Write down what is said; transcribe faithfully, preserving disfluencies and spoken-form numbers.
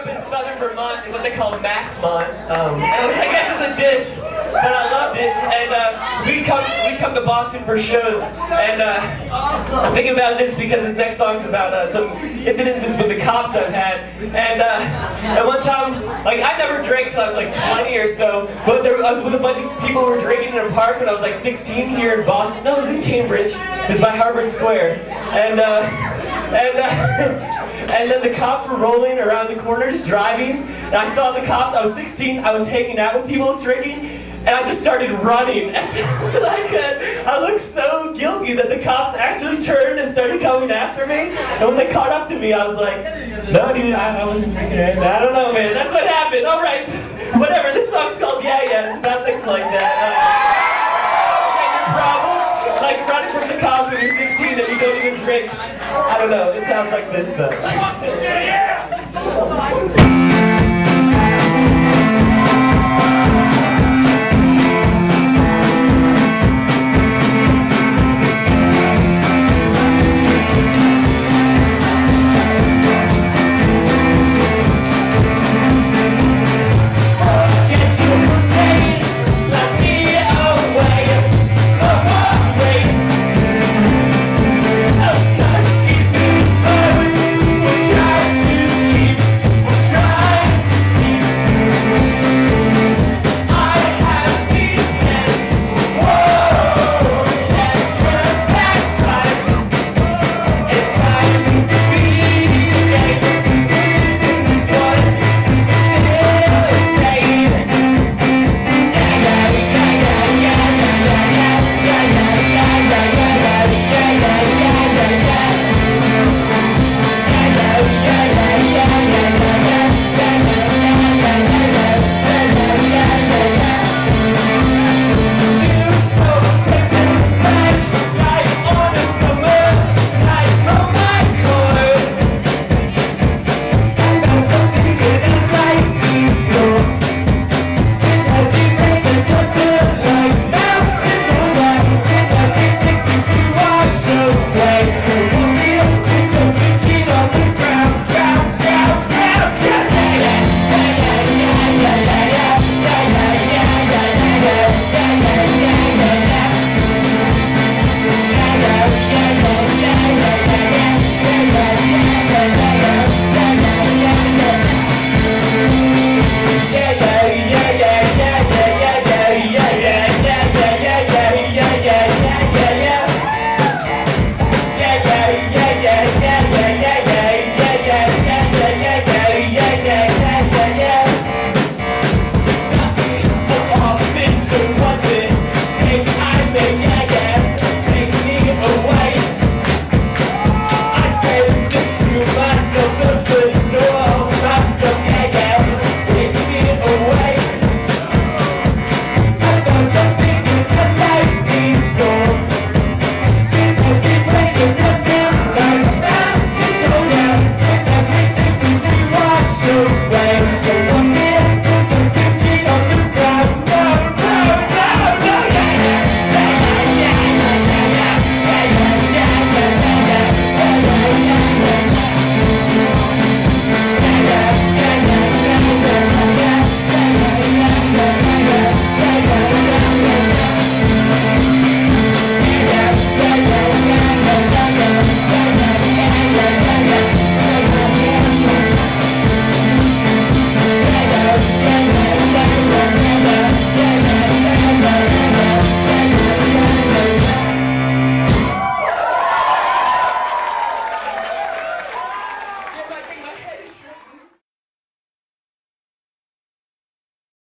up in southern Vermont in what they call Massmont, um, which I guess is a diss, but I loved it. And uh, we'd come we'd come to Boston for shows, and uh, I'm thinking about this because this next song's about uh, some incidents with the cops I've had. And uh, at one time, like I never drank till I was like twenty or so, but there, I was with a bunch of people who were drinking in a park when I was like sixteen here in Boston. No, it was in Cambridge. It was by Harvard Square, and uh, and. Uh, And then the cops were rolling around the corners, driving, and I saw the cops. I was sixteen, I was hanging out with people drinking, and I just started running as fast as I could. I looked so guilty that the cops actually turned and started coming after me, and when they caught up to me, I was like, no, dude, I, I wasn't drinking or anything. I don't know, man, that's what happened. All right, whatever, this song's called Yeah Yeah, it's about things like that. Uh, problem. Like running from the cops when you're sixteen and you don't even drink. I don't know, it sounds like this though.